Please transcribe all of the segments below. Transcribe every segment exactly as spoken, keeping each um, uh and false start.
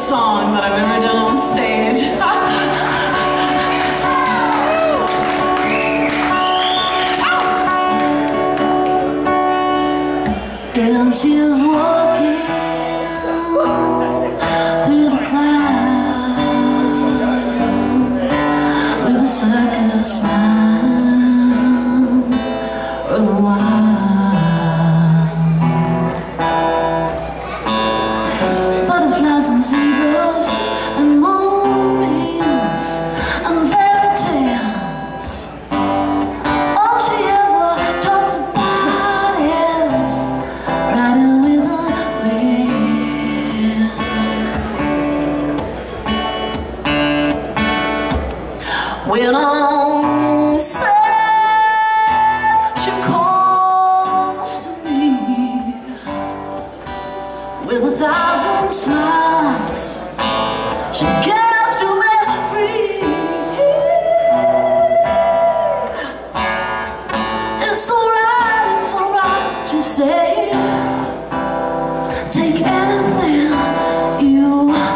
song that I've ever done on stage. And she's walking through the clouds with a circus smile, running wild. Butterflies and zebras and moonbeams and fairy tales. All she ever talks about when on set, she calls to me with a thousand smiles. She cares to make free. It's alright, it's alright, she says. Take anything you want.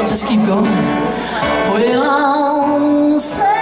I'll just keep going. When I'm sad,